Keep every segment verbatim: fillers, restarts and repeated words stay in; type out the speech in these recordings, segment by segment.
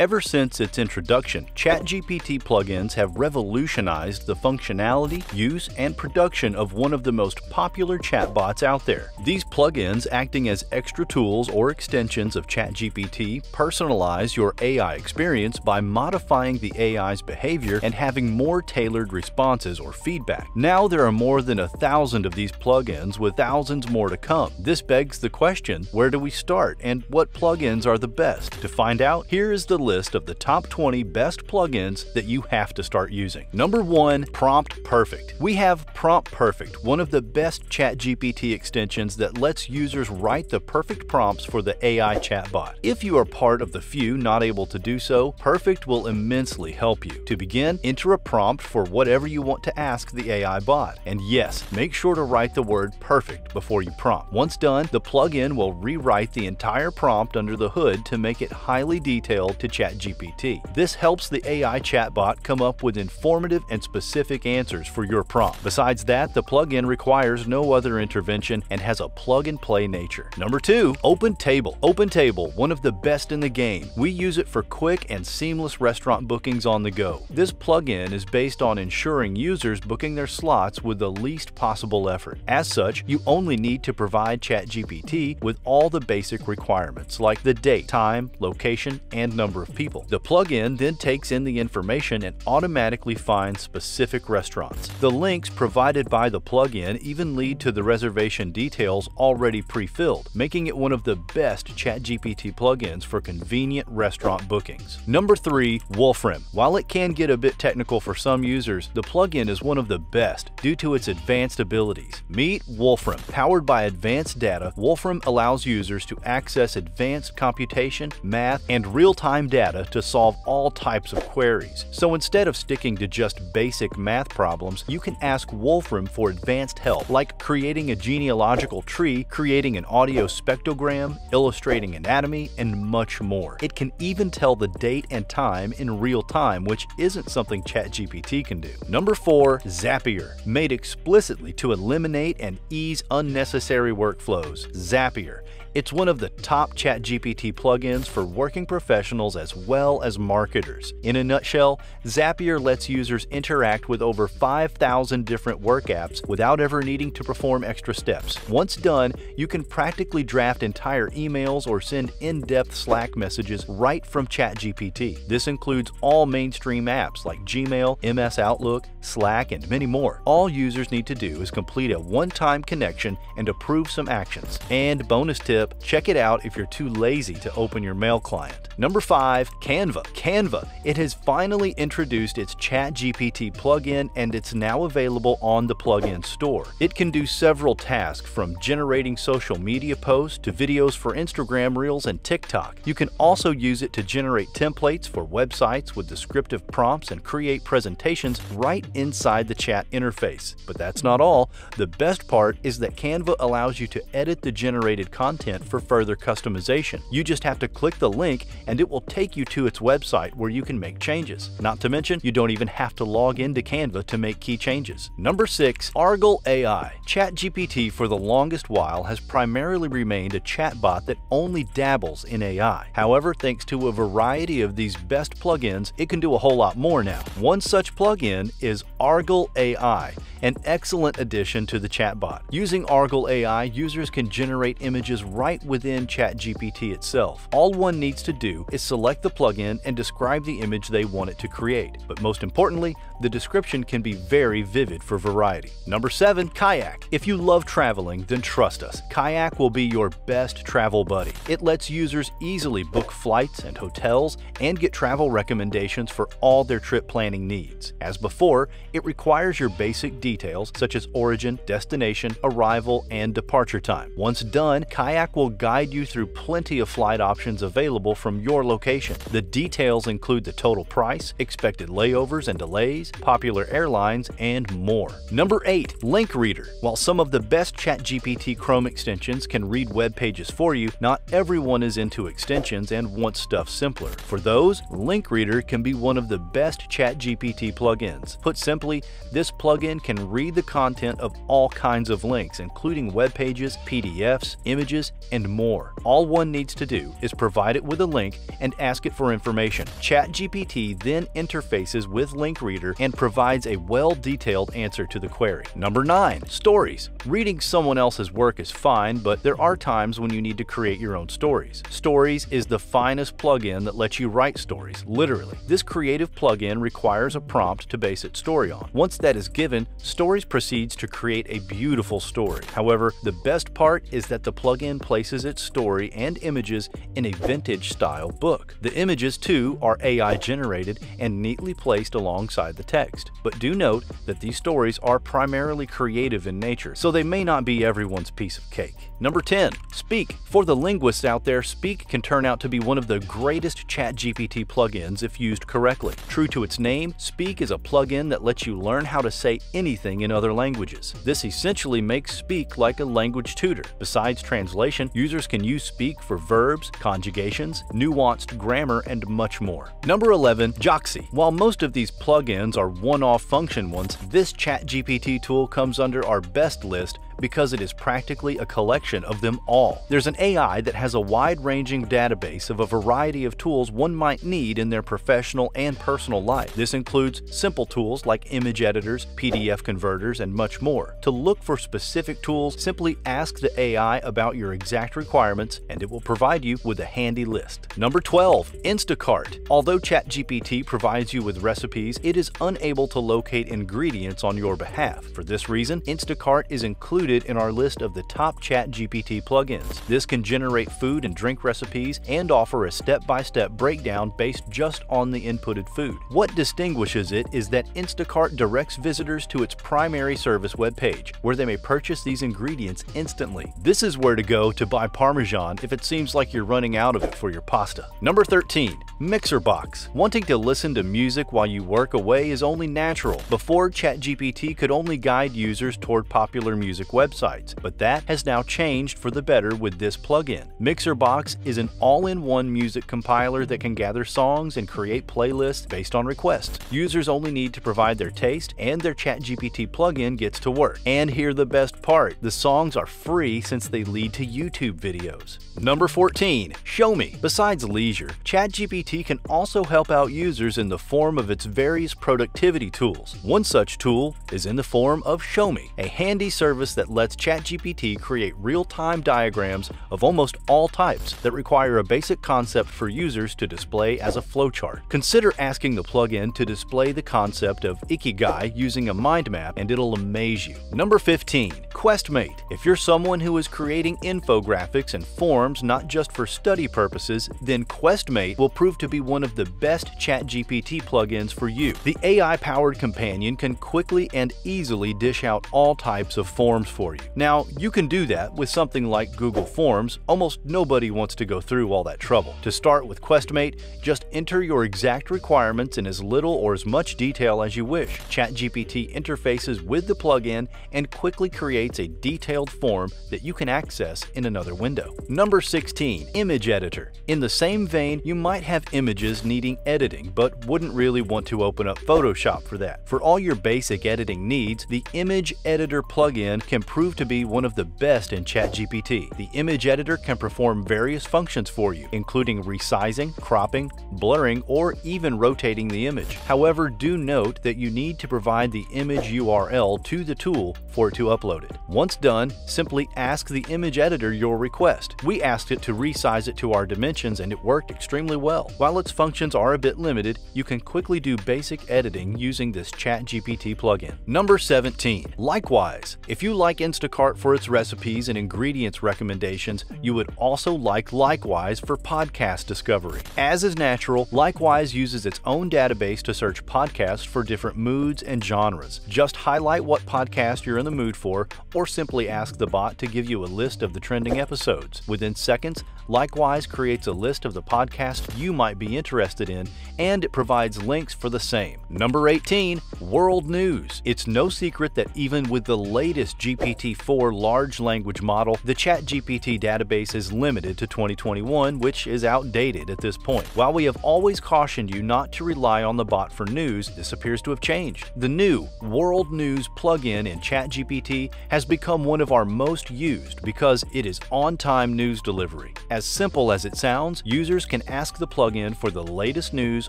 Ever since its introduction, ChatGPT plugins have revolutionized the functionality, use, and production of one of the most popular chatbots out there. These plugins, acting as extra tools or extensions of ChatGPT, personalize your A I experience by modifying the A I's behavior and having more tailored responses or feedback. Now there are more than a thousand of these plugins, with thousands more to come. This begs the question, where do we start and what plugins are the best? To find out, here is the list of the top twenty best plugins that you have to start using. Number one, Prompt Perfect. We have Prompt Perfect, one of the best ChatGPT extensions that lets users write the perfect prompts for the A I chatbot. If you are part of the few not able to do so, Perfect will immensely help you. To begin, enter a prompt for whatever you want to ask the A I bot. And yes, make sure to write the word perfect before you prompt. Once done, the plugin will rewrite the entire prompt under the hood to make it highly detailed to ChatGPT. This helps the A I chatbot come up with informative and specific answers for your prompt. Besides that, the plugin requires no other intervention and has a plug-and-play nature. Number two, OpenTable. OpenTable, one of the best in the game. We use it for quick and seamless restaurant bookings on the go. This plugin is based on ensuring users booking their slots with the least possible effort. As such, you only need to provide ChatGPT with all the basic requirements, like the date, time, location, and number of people. The plugin then takes in the information and automatically finds specific restaurants. The links provided by the plugin even lead to the reservation details already pre-filled, making it one of the best ChatGPT plugins for convenient restaurant bookings. Number three, Wolfram. While it can get a bit technical for some users, the plugin is one of the best due to its advanced abilities. Meet Wolfram. Powered by advanced data, Wolfram allows users to access advanced computation, math, and real-time data to solve all types of queries. So instead of sticking to just basic math problems, you can ask Wolfram for advanced help, like creating a genealogical tree, creating an audio spectrogram, illustrating anatomy, and much more. It can even tell the date and time in real time, which isn't something ChatGPT can do. Number four, Zapier. Made explicitly to eliminate and ease unnecessary workflows, Zapier. It's one of the top ChatGPT plugins for working professionals as well as marketers. In a nutshell, Zapier lets users interact with over five thousand different work apps without ever needing to perform extra steps. Once done, you can practically draft entire emails or send in-depth Slack messages right from ChatGPT. This includes all mainstream apps like Gmail, M S Outlook, Slack, and many more. All users need to do is complete a one-time connection and approve some actions. And bonus tip, check it out if you're too lazy to open your mail client. Number five, Canva. Canva. It has finally introduced its ChatGPT plugin, and it's now available on the plugin store. It can do several tasks, from generating social media posts to videos for Instagram Reels and TikTok. You can also use it to generate templates for websites with descriptive prompts and create presentations right inside the chat interface. But that's not all. The best part is that Canva allows you to edit the generated content for further customization. You just have to click the link and it will take you to its website where you can make changes. Not to mention, you don't even have to log into Canva to make key changes. Number six, Argil A I. ChatGPT for the longest while has primarily remained a chatbot that only dabbles in A I. However, thanks to a variety of these best plugins, it can do a whole lot more now. One such plugin is Argil A I, an excellent addition to the chatbot. Using Argil A I, users can generate images right within ChatGPT itself. All one needs to do is select the plugin and describe the image they want it to create. But most importantly, the description can be very vivid for variety. Number seven, Kayak. If you love traveling, then trust us. Kayak will be your best travel buddy. It lets users easily book flights and hotels and get travel recommendations for all their trip planning needs. As before, it requires your basic details such as origin, destination, arrival, and departure time. Once done, Kayak will guide you through plenty of flight options available from your location. The details include the total price, expected layovers and delays, popular airlines, and more. Number eight, Link Reader. While some of the best ChatGPT Chrome extensions can read web pages for you, not everyone is into extensions and wants stuff simpler. For those, Link Reader can be one of the best ChatGPT plugins. Put simply, this plugin can read the content of all kinds of links, including web pages, P D Fs, images, and more. All one needs to do is provide it with a link and ask it for information. ChatGPT then interfaces with Link Reader and provides a well-detailed answer to the query. Number nine, stories. Reading someone else's work is fine, but there are times when you need to create your own stories. Stories is the finest plugin that lets you write stories, literally. This creative plugin requires a prompt to base its story on. Once that is given, Stories proceeds to create a beautiful story. However, the best part is that the plugin places its story and images in a vintage-style book. The images, too, are A I-generated and neatly placed alongside the text. But do note that these stories are primarily creative in nature, so they may not be everyone's piece of cake. Number ten, Speak. For the linguists out there, Speak can turn out to be one of the greatest ChatGPT plugins if used correctly. True to its name, Speak is a plugin that lets you learn how to say anything in other languages. This essentially makes Speak like a language tutor. Besides translation, users can use Speak for verbs, conjugations, nuanced grammar, and much more. Number eleven, Joxie. While most of these plugins are one-off function ones, this ChatGPT tool comes under our best list because it is practically a collection of them all. There's an A I that has a wide-ranging database of a variety of tools one might need in their professional and personal life. This includes simple tools like image editors, P D F converters, and much more. To look for specific tools, simply ask the A I about your exact requirements and it will provide you with a handy list. Number twelve, Instacart. Although ChatGPT provides you with recipes, it is unable to locate ingredients on your behalf. For this reason, Instacart is included in our list of the top ChatGPT plugins. This can generate food and drink recipes and offer a step-by-step breakdown based just on the inputted food. What distinguishes it is that Instacart directs visitors to its primary service webpage, where they may purchase these ingredients instantly. This is where to go to buy Parmesan if it seems like you're running out of it for your pasta. Number thirteen, MixerBox. Wanting to listen to music while you work away is only natural. Before, ChatGPT could only guide users toward popular music websites, but that has now changed for the better with this plugin. MixerBox is an all-in-one music compiler that can gather songs and create playlists based on requests. Users only need to provide their taste and their ChatGPT plugin gets to work. And here's the best part, the songs are free since they lead to YouTube videos. Number fourteen, ShowMe. Besides leisure, ChatGPT can also help out users in the form of its various productivity tools. One such tool is in the form of ShowMe, a handy service that lets ChatGPT create real-time diagrams of almost all types that require a basic concept for users to display as a flowchart. Consider asking the plugin to display the concept of Ikigai using a mind map and it'll amaze you. Number fifteen, Questmate. If you're someone who is creating infographics and forms not just for study purposes, then Questmate will prove to be one of the best ChatGPT plugins for you. The A I-powered companion can quickly and easily dish out all types of forms for you. Now, you can do that with something like Google Forms. Almost nobody wants to go through all that trouble. To start with Questmate, just enter your exact requirements in as little or as much detail as you wish. ChatGPT interfaces with the plugin and quickly creates a detailed form that you can access in another window. Number sixteen, Image Editor. In the same vein, you might have images needing editing, but wouldn't really want to open up Photoshop for that. For all your basic editing needs, the Image Editor plugin can prove to be one of the best in ChatGPT. The image editor can perform various functions for you, including resizing, cropping, blurring, or even rotating the image. However, do note that you need to provide the image U R L to the tool for it to upload it. Once done, simply ask the image editor your request. We asked it to resize it to our dimensions and it worked extremely well. While its functions are a bit limited, you can quickly do basic editing using this ChatGPT plugin. Number seventeen, Likewise. If you like Instacart for its recipes and ingredients recommendations, you would also like Likewise for podcast discovery. As is natural, Likewise uses its own database to search podcasts for different moods and genres. Just highlight what podcast you're in the mood for, or simply ask the bot to give you a list of the trending episodes. Within seconds, Likewise creates a list of the podcasts you might be interested in and it provides links for the same. Number eighteen, World News. It's no secret that even with the latest G P T four large language model, the ChatGPT database is limited to twenty twenty-one, which is outdated at this point. While we have always cautioned you not to rely on the bot for news, this appears to have changed. The new World News plugin in ChatGPT has become one of our most used because it is on-time news delivery. As simple as it sounds, users can ask the plugin for the latest news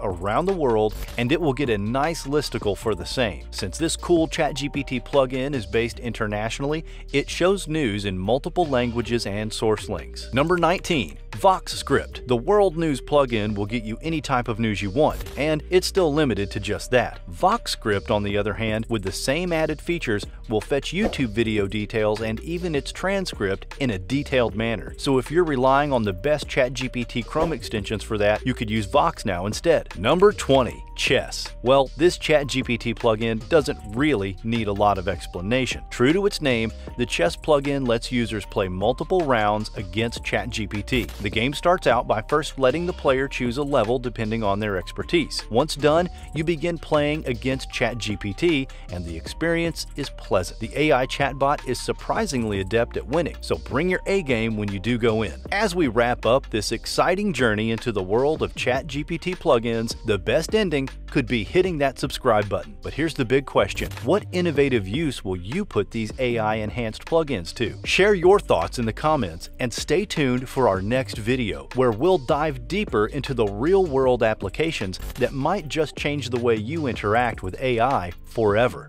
around the world and it will get a nice listicle for the same. Since this cool ChatGPT plugin is based internationally, it shows news in multiple languages and source links. Number nineteen. Vox Script. The World News plugin will get you any type of news you want, and it's still limited to just that. Vox Script, on the other hand, with the same added features, will fetch YouTube video details and even its transcript in a detailed manner. So if you're relying on the best ChatGPT Chrome extensions for that, you could use Vox now instead. Number twenty. Chess. Well, this ChatGPT plugin doesn't really need a lot of explanation. True to its name, the Chess plugin lets users play multiple rounds against ChatGPT. The game starts out by first letting the player choose a level depending on their expertise. Once done, you begin playing against ChatGPT, and the experience is pleasant. The A I chatbot is surprisingly adept at winning, so bring your A game when you do go in. As we wrap up this exciting journey into the world of ChatGPT plugins, the best ending could be hitting that subscribe button. But here's the big question. What innovative use will you put these A I-enhanced plugins to? Share your thoughts in the comments and stay tuned for our next video, where we'll dive deeper into the real-world applications that might just change the way you interact with A I forever.